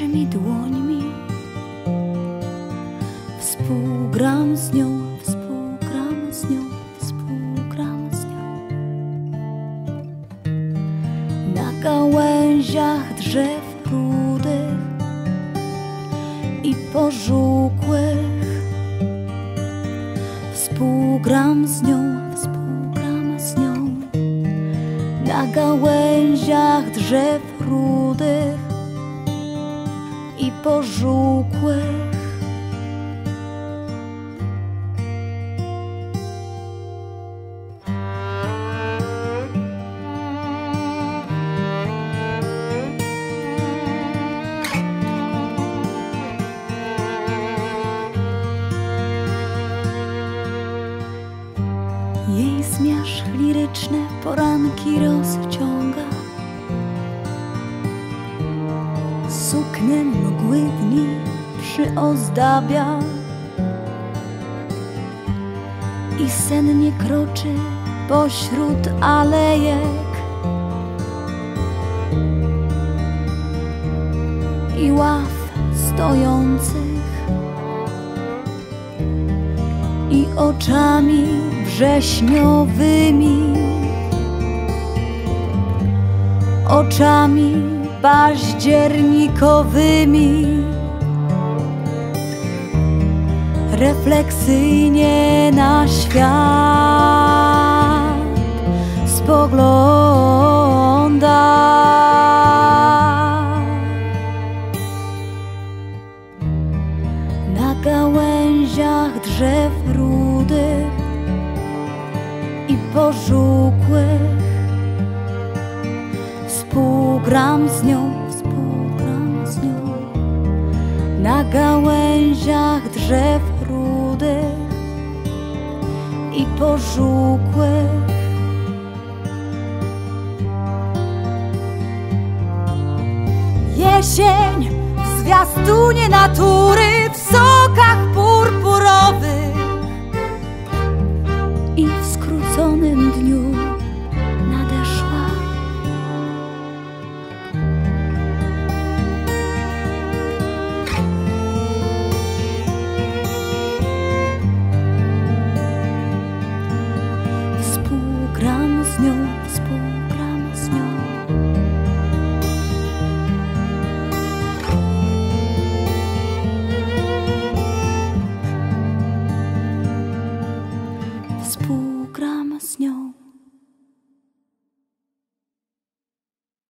Waszymi dłońmi współgram z nią, współgram z nią, współgram z nią. Na gałęziach drzew rudych i pożółkłych współgram z nią, współgram z nią. Na gałęziach drzew rudych i pożółkłych. Jej zmierzch liryczny poranki rozciąga, suknię mgły dni przyozdabia i sennie kroczy pośród alejek i ław stojących i oczami wrześniowymi, oczami październikowymi refleksyjnie na świat spogląda. Na gałęziach drzew rudych i pożółkłych współgram z nią, współgram z nią. Na gałęziach drzew rudych i pożółkłych. Jesień w zwiastunie natury, w sokach